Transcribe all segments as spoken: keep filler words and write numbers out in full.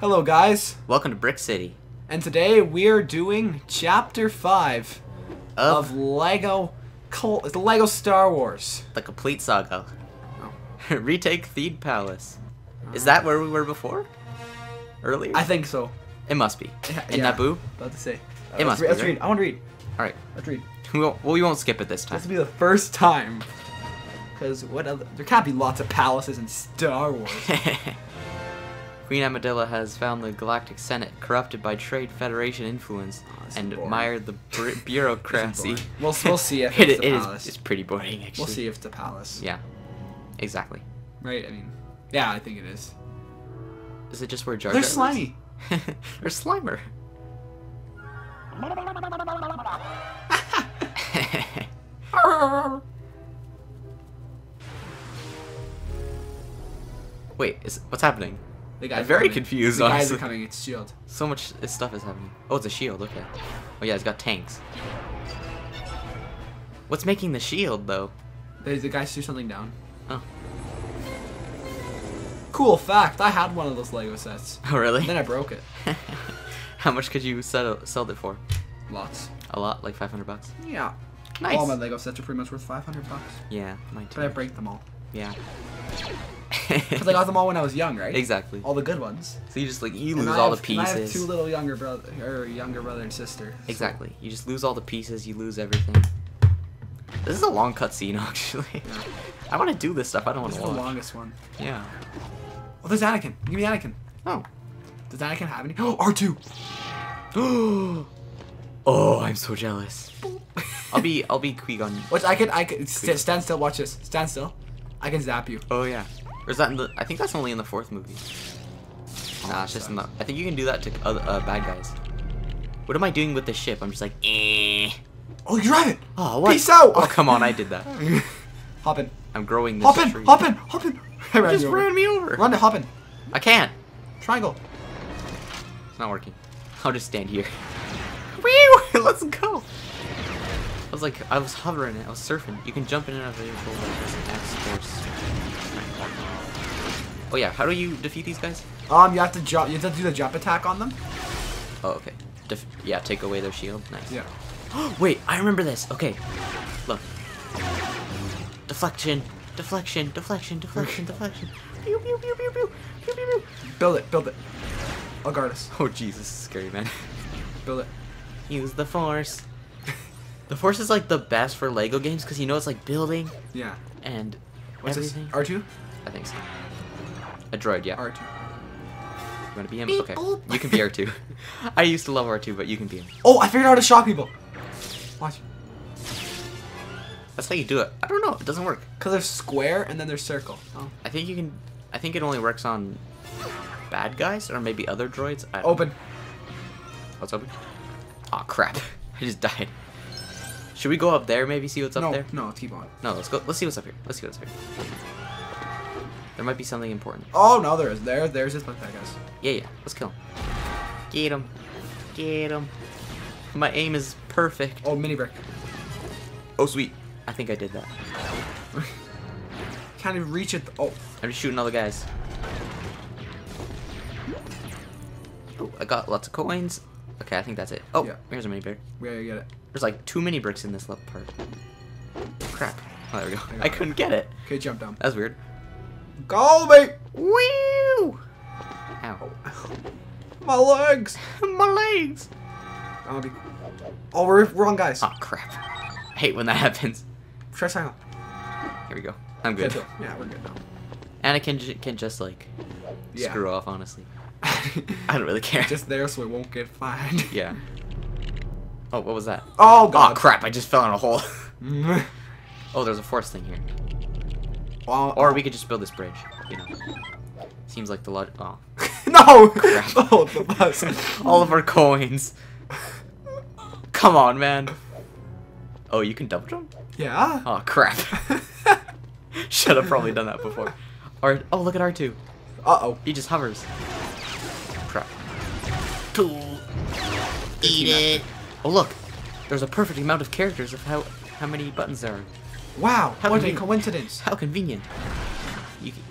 Hello guys. Welcome to Brick City. And today we're doing Chapter five of, of Lego Col Lego Star Wars. The Complete Saga. Oh. Retake Theed Palace. Uh, Is that where we were before? Earlier? I think so. It must be. Yeah, In yeah. Naboo? About to say. It must be. Let's read. I want to read. Alright. Let's read. We won't, well, we won't skip it this time. This will be the first time. Because what other? There can't be lots of palaces in Star Wars. Queen Amadilla has found the Galactic Senate corrupted by Trade Federation influence oh, and boring. admired the bureaucracy. we'll, we'll see if it's it, a it palace. Is, it's pretty boring, actually. We'll see if it's a palace. Yeah, exactly. Right, I mean, yeah, I think it is. Is it just where Jar Jar They're slimy. They're slimer. Wait, is, what's happening? The guys I'm very coming. confused, the honestly. The guys are coming, it's shield. So much stuff is happening. Oh, it's a shield, okay. Oh yeah, it's got tanks. What's making the shield, though? The, the guys threw something down. Oh. Cool fact, I had one of those Lego sets. Oh, really? And then I broke it. How much could you sell, sell it for? Lots. A lot? Like five hundred bucks? Yeah. Nice. All my Lego sets are pretty much worth five hundred bucks. Yeah, mine too. But I break them all. Yeah. Because I got them all when I was young, right? Exactly. All the good ones. So you just like you and lose have, all the pieces. And I have two little younger brother or younger brother and sister. Exactly. So. You just lose all the pieces. You lose everything. This is a long cutscene, actually. Yeah. I want to do this stuff. I don't want to. This is the longest one. Yeah. Oh, there's Anakin. Give me Anakin. Oh. Does Anakin have any? Oh, R two. Oh, I'm so jealous. I'll be I'll be Qui-Gon. Which I could I could st stand still. Watch this. Stand still. I can zap you. Oh yeah. Or is that in the, I think that's only in the fourth movie. Oh, nah, it's just not. I think you can do that to other uh, bad guys. What am I doing with the ship? I'm just like, eh. Oh, you're right. Oh, what? Peace out. Oh, come on, I did that. Hop in. I'm growing this hop in, tree. Hop in, hop in, hop in. You just ran me over. Run to hop in. I can't. Triangle. It's not working. I'll just stand here. Woo! Let's go. I was like, I was hovering it. I was surfing. You can jump in and out of the vehicle like this. X-Force. Oh yeah, how do you defeat these guys? Um, you have to jump. You have to do the jump attack on them. Oh okay. Def yeah, take away their shield. Nice. Yeah. Wait, I remember this. Okay, look. Deflection, deflection, deflection, deflection, deflection. Pew pew pew pew pew pew pew. Build it, build it. I'll guard us. Oh Jesus, scary man. Build it. Use the force. The force is like the best for Lego games because you know it's like building. Yeah. And what's everything. This? R two? I think so. A droid, yeah. R two. You want to be him? Beep, okay. Boop. You can be R two. I used to love R two, but you can be him. Oh, I figured out how to shock people. Watch. That's how you do it. I don't know. It doesn't work. Because they're square and then they're circle. Oh. I think you can... I think it only works on bad guys or maybe other droids. I don't open. Know. What's open? Aw, oh, crap. I just died. Should we go up there maybe? See what's no, up there? No, no. Let's keep on. No, let's go. Let's see what's up here. Let's see what's up here. There might be something important. Oh no, there is. There, there's this like that, guys. Yeah, yeah. Let's kill him. Get him. Get him. My aim is perfect. Oh, mini brick. Oh sweet. I think I did that. Can't even reach it. Oh. I'm just shooting all the guys. Oh, I got lots of coins. Okay, I think that's it. Oh, yeah. Here's a mini brick. Yeah, you get it. There's like two mini bricks in this left part. Crap. Oh, there we go. I, I couldn't get it. Okay, jump down. That's weird. Go, mate! Woo! Ow. My legs! My legs! I'll be... Oh, we're wrong, guys. Oh, crap. I hate when that happens. Try sign up. Here we go. I'm good. Yeah, yeah, we're good now. Anakin j can just, like, yeah. screw off, honestly. I don't really care. Just there so we won't get fined. Yeah. Oh, what was that? Oh, God. Oh, crap. I just fell in a hole. Oh, there's a force thing here. Well, or we could just build this bridge, you know. Seems like the lot. Oh. No! Crap. Oh, the bus. All of our coins. Come on, man. Oh, you can double jump? Yeah. Oh, crap. Should have probably done that before. Or oh, look at R two. Uh-oh. He just hovers. Crap. Cool. Eat it. Oh, look. There's a perfect amount of characters of how, how many buttons there are. Wow, how what a coincidence. How convenient. You can,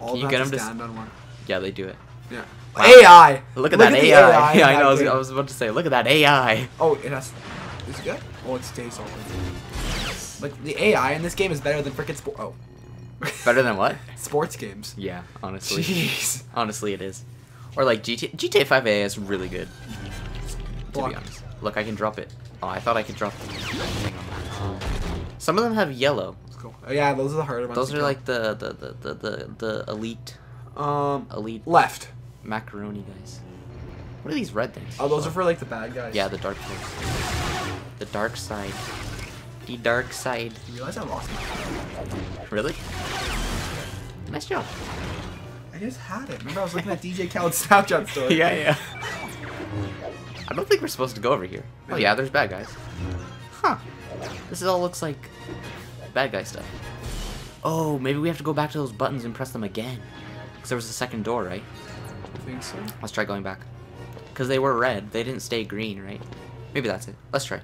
All can you get them to stand on one. Yeah, they do it. Yeah. Wow. A I. Look at look that at A I. A I. Yeah, I know. I was, I was about to say, look at that A I. Oh, it has. Is it good? Oh, it stays open. Like the A I in this game is better than frickin' sport. Oh. Better than what? Sports games. Yeah, honestly. Jeez. Honestly, it is. Or like G T A. G T A five A I is really good. Block. To be honest. Look, I can drop it. Oh, I thought I could drop it. Some of them have yellow. Cool. Oh, yeah, those are the harder ones. Those are like the the, the the the the elite. Um. Elite. Left. Macaroni guys. What are these red things? Oh, those oh. are for like the bad guys. Yeah, the dark things. The dark side. The dark side. You realize I lost it. Really? Nice job. I just had it. Remember I was looking at D J Khaled's Snapchat story. Yeah, yeah. I don't think we're supposed to go over here. Oh yeah, there's bad guys. Huh. This all looks like bad guy stuff. Oh, maybe we have to go back to those buttons and press them again. Because there was a second door, right? I think so. Let's try going back. Because they were red. They didn't stay green, right? Maybe that's it. Let's try.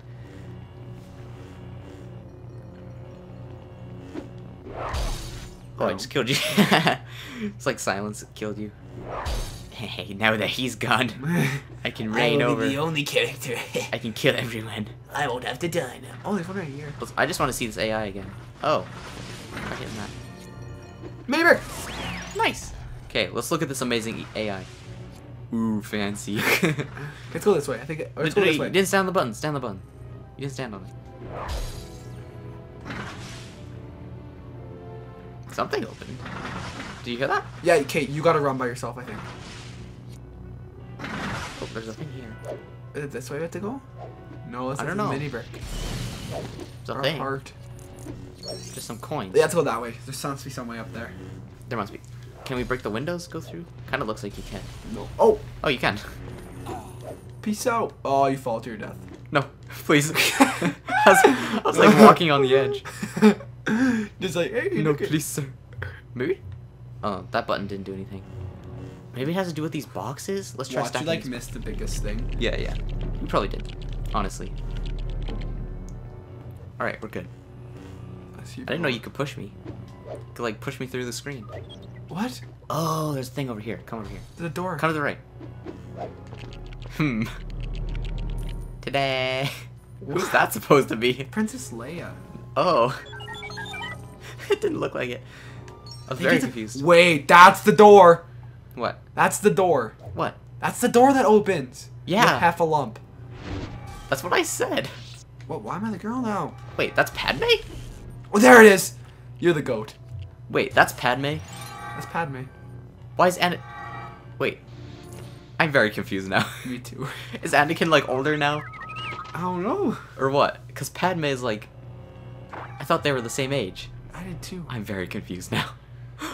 Oh, I just killed you. It's like silence killed you. Hey, now that he's gone, I can reign over. I will be the only character. I can kill everyone. I won't have to die now. Oh, there's one right here. I just want to see this A I again. Oh. I'm hitting that. Maybe. Nice. Okay, let's look at this amazing A I. Ooh, fancy. Let's go this way. I think. It, let's wait, go wait, this way. You didn't stand on the button. Stand on the button. You didn't stand on it. Something opened. Do you hear that? Yeah, Kate, you gotta run by yourself, I think. Oh, there's nothing here. Is it this way we have to go? No, it's a mini brick. It's a thing. Heart. Just some coins. Yeah, let's go that way. There must be some way up there. There must be. Can we break the windows? Go through? Kind of looks like you can. No. Oh. Oh, you can. Peace out. Oh, you fall to your death. No, please. I, was, I was like walking on the edge. Just like, hey, no, please, sir. Maybe. Oh, that button didn't do anything. Maybe it has to do with these boxes? Let's try Watch, stacking. You like missed the biggest thing. Yeah, yeah. You probably did. Honestly. Alright, we're good. I, see I didn't know you could push me. You could like push me through the screen. What? Oh, there's a thing over here. Come over here. There's a door. Come to the right. Hmm. Today. Who's that supposed to be? Princess Leia. Oh. It didn't look like it. I was I very confused. A... Wait, that's the door. What? That's the door. What? That's the door that opens. Yeah. With half a lump. That's what I said. What? Why am I the girl now? Wait, that's Padme? Oh, there it is. You're the goat. Wait, that's Padme? That's Padme. Why is Anakin... Wait. I'm very confused now. Me too. Is Anakin, like, older now? I don't know. Or what? Because Padme is, like... I thought they were the same age. I did too. I'm very confused now.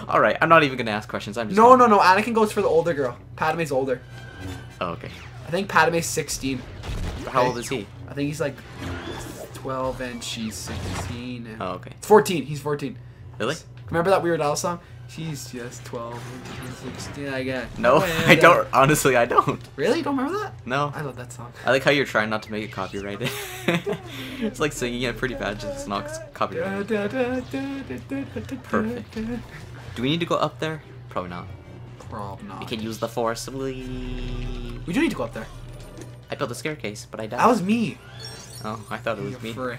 All right, I'm not even gonna ask questions. I'm just no, gonna... no, no. Anakin goes for the older girl. Padme's older. Oh, okay. I think Padme's sixteen. How okay. old is he? I think he's like twelve, and she's sixteen. And... Oh, okay. It's fourteen. He's fourteen. Really? Remember that Weird Al song? She's just twelve, and she's sixteen. I get. No, and I don't. I... Honestly, I don't. Really? You don't remember that? No. I love that song. I like how you're trying not to make it copyrighted. It's like singing it pretty bad, just it's not copyrighted. Perfect. Do we need to go up there? Probably not. Probably not. We can use the force. We... we do need to go up there. I built a staircase, but I died. That was me. Oh, I thought it was you me. Frick.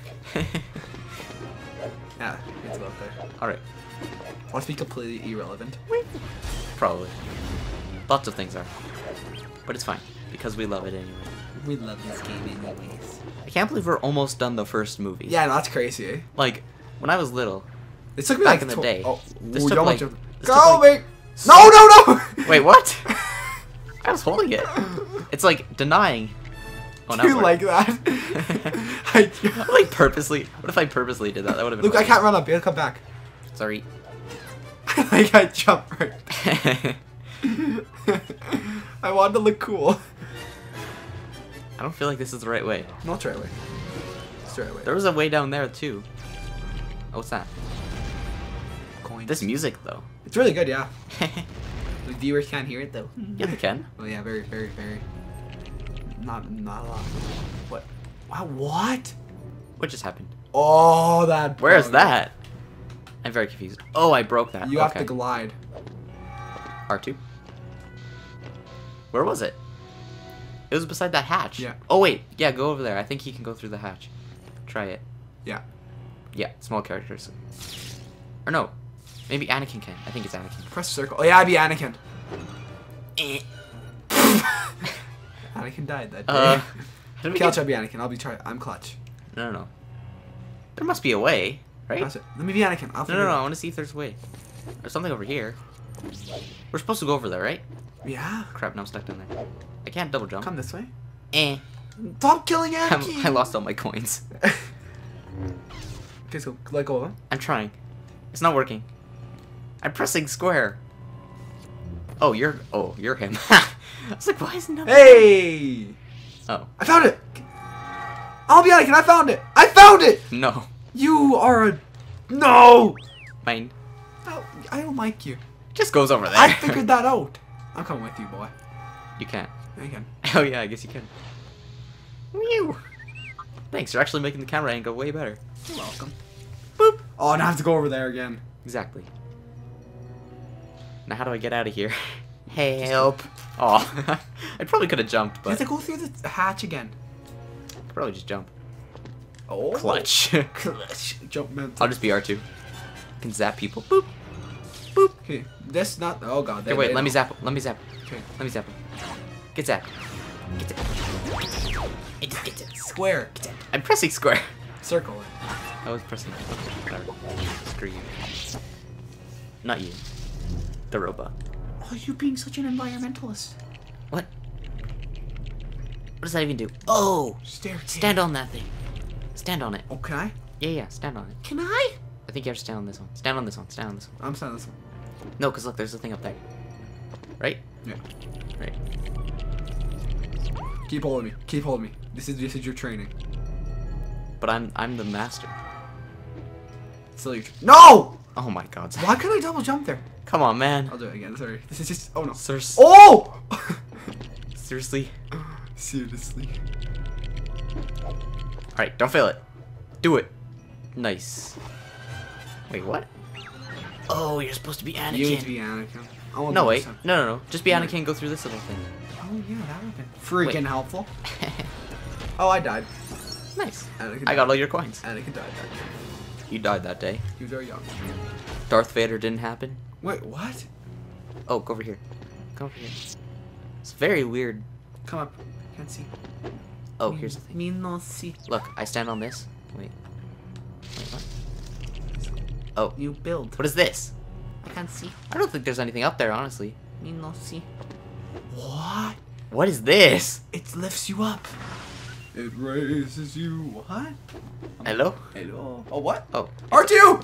Yeah, it's about there. Alright. Must be completely irrelevant. Probably. Lots of things are. But it's fine, because we love it anyway. We love this game anyways. I can't believe we're almost done the first movie. Yeah, no, that's crazy, eh? Like, when I was little... It took me back like in the day. Oh, this ooh, took like, this go, took like, no, no, no! Wait, what? I was holding it. It's like denying. Oh, do you like that? I like purposely. What if I purposely did that? That would have been. Luke, funny. I can't run up. You have to come back. Sorry. Like I jumped right. I wanted to look cool. I don't feel like this is the right way. Not the right way. It's the right way. There was a way down there too. Oh, what's that? This music though. It's really good, yeah. The viewers can't hear it though. Yeah, they can. Well, yeah, very, very, very. Not, not a lot. What? Wow, what? What just happened? Oh, that. Where is that? I'm very confused. Oh, I broke that. You okay. have to glide. R two. Where was it? It was beside that hatch. Yeah. Oh, wait. Yeah, go over there. I think he can go through the hatch. Try it. Yeah. Yeah, small characters. Or no. Maybe Anakin can. I think it's Anakin. Press circle. Oh, yeah, I'd be Anakin. Eh. Anakin died that day. Uh, okay, I'll try to be Anakin. I'll be try. I'm clutch. No, no, no. There must be a way, right? Let me be Anakin. I'll no, no, no. It. I want to see if there's a way. There's something over here. We're supposed to go over there, right? Yeah. Crap, now I'm stuck down there. I can't double jump. Come this way. Eh. Stop killing Anakin! I'm, I lost all my coins. Okay, so let go of him. I'm trying. It's not working. I'm pressing square. Oh, you're. Oh, you're him. I was like, why is nothing? Hey! Oh. I found it! I'll be Anakin, I found it! I found it! No. You are a. No! Mine. Oh, I don't like you. Just goes over there. I figured that out. I'm coming with you, boy. You can't. I can. Oh, yeah, I guess you can. Mew! Thanks, you're actually making the camera angle way better. You're welcome. Boop! Oh, and I have to go over there again. Exactly. Now, how do I get out of here? Help! Oh, I probably could have jumped, but. You have to go through the hatch again. Probably just jump. Oh. Clutch. Clutch. Jump mental. I'll just be R two. Can zap people. Boop. Boop. Okay. This not. Oh god. Okay, wait. Let me zap. Let me zap. Okay. Let me zap him. Get zapped. Get zapped. Get zapped. Get zapped. Square. Get zapped. I'm pressing square. Circle. I was pressing. Okay, screw you. Not you. The robot. Oh, you being such an environmentalist. What? What does that even do? Oh! Staircase. Stand on that thing. Stand on it. Oh, can I? Yeah, yeah, stand on it. Can I? I think you have to stand on this one. Stand on this one. Stand on this one. I'm standing on this one. No, because look, there's a thing up there. Right? Yeah. Right. Keep hold of me. Keep hold of me. This is this is your training. But I'm I'm the master. Silly. No! Oh my god. Zach. Why couldn't I double jump there? Come on, man. I'll do it again. Sorry. This is just. Oh no. Ser oh! Seriously? Seriously. Alright, don't fail it. Do it. Nice. Wait, what? Oh, you're supposed to be Anakin. You need to be Anakin. I won't no, wait. No, no, no. Just be Anakin and go through this little thing. Oh, yeah, that would have been freaking wait. helpful. Oh, I died. Nice. Anakin I died. Got all your coins. Anakin died that day. You died that day. You were very young. Darth Vader didn't happen. Wait, what? Oh, go over here. Go over here. It's very weird. Come up. Can't see. Oh, me, here's the thing. Me no see. Look, I stand on this. Wait. Wait, what? Oh. You build. What is this? I can't see. I don't think there's anything up there, honestly. Me no see. What? What is this? It lifts you up. It raises you. What? Hello? Hello. Oh, what? Oh. R two!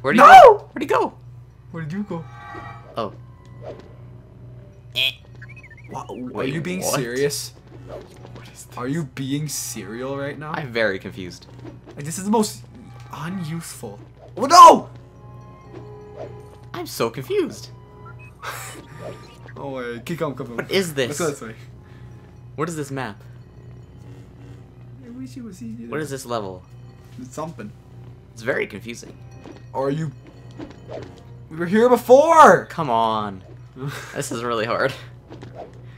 Where'd he no! go? Where'd he go? Where'd you go? Oh. Eh. Wow, Wait, are you being what? serious? What is this? Are you being serial right now? I'm very confused. Like, this is the most unuseful. Oh no! I'm so confused. Oh wait, keep on, keep on. What is this? Let's go this way. What is this map? I wish it was easier. What is this level? It's something. It's very confusing. Are you? We were here before. Come on. This is really hard.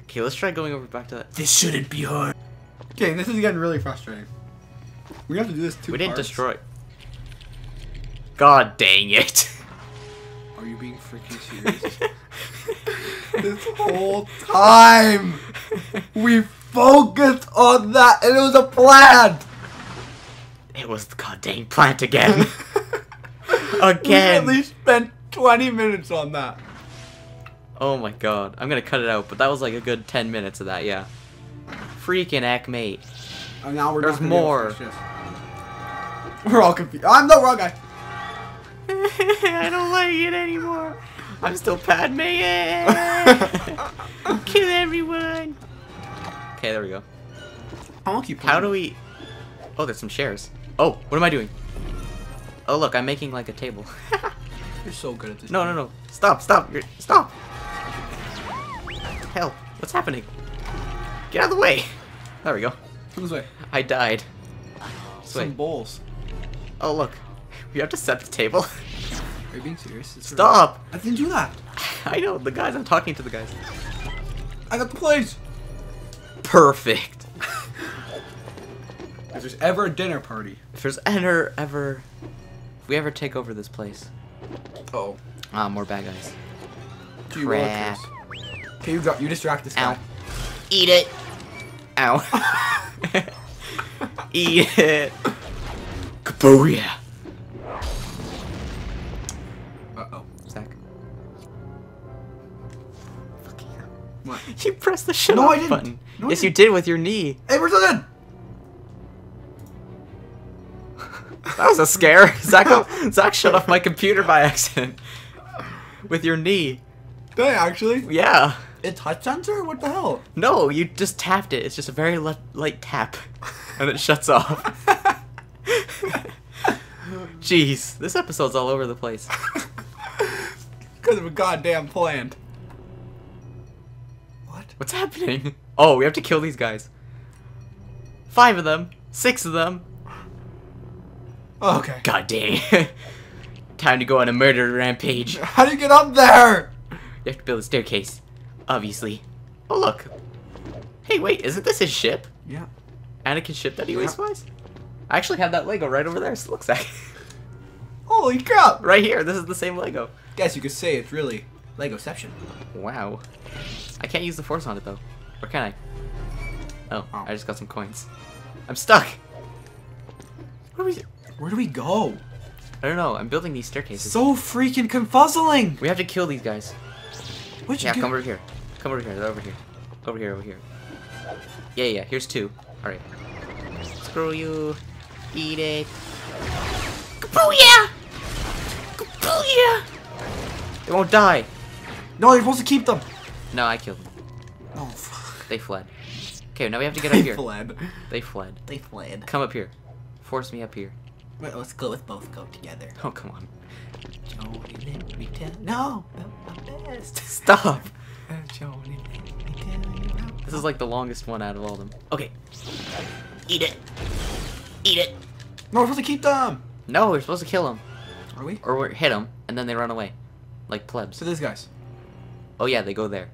Okay, let's try going over back to that. This shouldn't be hard. Okay, this is getting really frustrating. We have to do this two We didn't parts. destroy. God dang it. Are you being freaking serious? This whole time, we focused on that and it was a plant. It was the goddamn plant again. Again. We at least spent twenty minutes on that. Oh my god. I'm gonna cut it out, but that was like a good ten minutes of that, yeah. Freaking heck, mate. And now we're There's more. We're all confused. I'm the wrong guy. I don't like it anymore. I'm still Padme. Kill everyone. Okay, there we go. I'll keep playing. How do we... Oh, there's some chairs. Oh, what am I doing? Oh, look, I'm making like a table. You're so good at this. No, no, no. Stop, stop. You're... Stop. Hell, what's happening? Get out of the way! There we go. Come this way. I died. This Some way. bowls. Oh look, we have to set the table. Are you being serious? It's Stop! Really... I didn't do that. I know the guys. I'm talking to the guys. I got the place. Perfect. If there's ever a dinner party. If there's ever, ever... If we ever take over this place. Uh oh. Ah, uh, more bad guys. Crap. Okay, you got. You distract this Ow. guy. Eat it. Ow. Eat it. Kabooyah. Uh-oh. Zach. Fucking hell. What? You pressed the shit no, I didn't. button. No, yes, I didn't. You did with your knee. Hey, we're still good. That was a scare. Zach, Zach shut off my computer by accident. With your knee. Did I actually? Yeah. A touch sensor? What the hell? No, you just tapped it. It's just a very light, light tap. And it shuts off. Jeez, this episode's all over the place. Because of a goddamn plant. What? What's happening? Oh, we have to kill these guys. Five of them. Six of them. Oh, okay. God dang. Time to go on a murder rampage. How do you get up there? You have to build a staircase, obviously. Oh, look. Hey, wait, isn't this his ship? Yeah. Anakin's ship that he yeah. wastewise? I actually have that Lego right over there, so it looks like. Holy crap! Right here, this is the same Lego. Guess you could say it's really Legoception. Wow. I can't use the force on it, though. Or can I? Oh, oh. I just got some coins. I'm stuck! What are we... Where do we go? I don't know. I'm building these staircases. So freaking confuzzling! We have to kill these guys. What'd you yeah, come over here. Come over here. They're over here. Over here. Over here. Yeah, yeah. Here's two. All right. Screw you. Eat it. Kabooyah! Kabooyah! They won't die. No, you're supposed to keep them. No, I killed them. Oh, fuck. They fled. Okay, now we have to get up here. They fled. They fled. They fled. Come up here. Force me up here. Wait, let's go. Let's both go together. Oh, come on. Joe didn't we tell No, the best. Stop. Joe didn't we tell you about this is like the longest one out of all of them. Okay. Eat it. Eat it. No, we're supposed to keep them. No, we're supposed to kill them. Are we? Or we're, hit them, and then they run away, like plebs. So these guys. Oh yeah, they go there.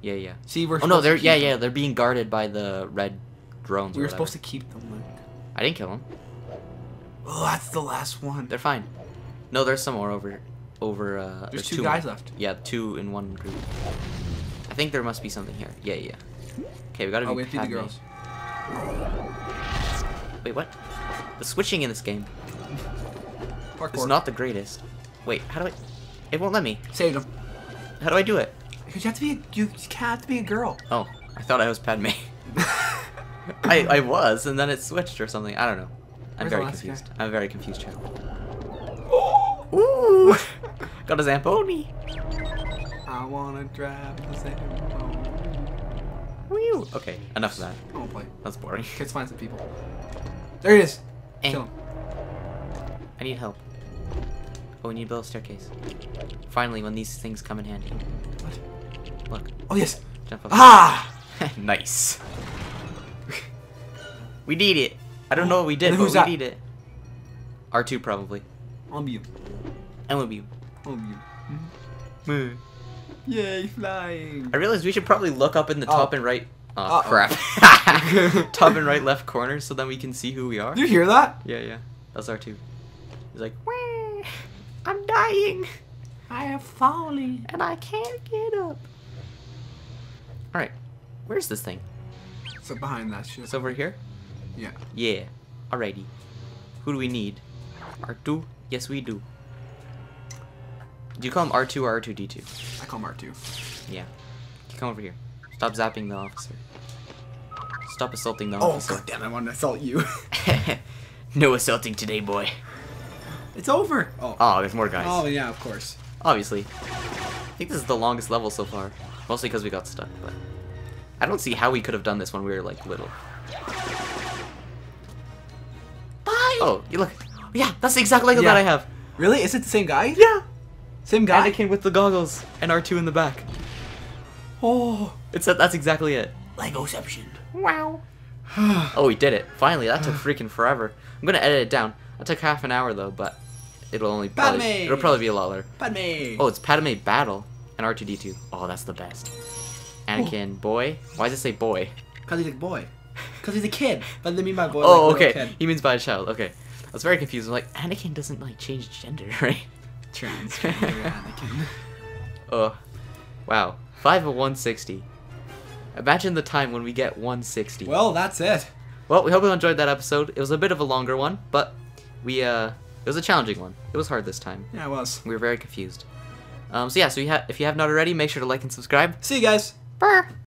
Yeah, yeah. See, we're. Oh no, they're yeah, them. yeah, they're being guarded by the red drones. We were or supposed to keep them. Luke. I didn't kill them. Oh, that's the last one. They're fine. No, there's some more over, over. Uh, there's, there's two, two guys more. left. Yeah, two in one group. I think there must be something here. Yeah, yeah. Okay, we gotta oh, be. Oh, we have to do the girls. Wait, what? The switching in this game is not the greatest. Wait, how do I? It won't let me. Save them. How do I do it? You have to be. A, you can't have to be a girl. Oh, I thought I was Padme. I I was, and then it switched or something. I don't know. I'm very, I'm very confused. I'm very confused, Chad. Ooh! Got a Zamponi! I wanna drive the Zamponi. Woo! Okay, enough of that. I won't play. That's boring. Let's find some people. There he is! Eh. Kill him. I need help. Oh, we need to build a staircase. Finally, when these things come in handy. What? Look. Oh, yes! Jump up. Ah! Nice. We need it! I don't know what we did, but who's we that? Need it. R two probably. I'm you. I'm you. I'm you. Yay, flying. I realized we should probably look up in the oh. top and right. Oh, uh -oh. crap. Top and right left corner so then we can see who we are. Did you hear that? Yeah, yeah. That's R two. He's like, wah, I'm dying. I am falling. And I can't get up. Alright. Where's this thing? It's behind that shit. It's over here? Yeah. Yeah. Alrighty. Who do we need? R two? Yes, we do. Do you call him R two or R two D two? I call him R two. Yeah. You come over here. Stop zapping the officer. Stop assaulting the oh, officer. Oh, goddamn, I want to assault you. No assaulting today, boy. It's over. Oh. oh, there's more guys. Oh, yeah, of course. Obviously. I think this is the longest level so far. Mostly because we got stuck, but... I don't see how we could have done this when we were, like, little. Oh, you look. Yeah, that's the exact Lego yeah. that I have. Really? Is it the same guy? Yeah. Same guy? Anakin with the goggles and R two in the back. Oh. It's that. That's exactly it. Legoception. Wow. Oh, we did it. Finally, that took freaking forever. I'm going to edit it down. That took half an hour, though, but it'll only probably, Padme. It'll probably be a lot later. Padme. Oh, it's Padme Battle and R two D two. Oh, that's the best. Anakin, oh. boy? Why does it say boy? Because he's a boy. Because he's a kid. But they mean by boy. Oh, like okay. He means by a child. Okay. I was very confused. I'm like, Anakin doesn't like change gender, right? Transgender Anakin. Oh, wow. Five of one sixty. Imagine the time when we get one sixty. Well, that's it. Well, we hope you enjoyed that episode. It was a bit of a longer one, but we uh, it was a challenging one. It was hard this time. Yeah, it was. We were very confused. Um, so yeah, so you ha if you have not already, make sure to like and subscribe. See you guys. Brr.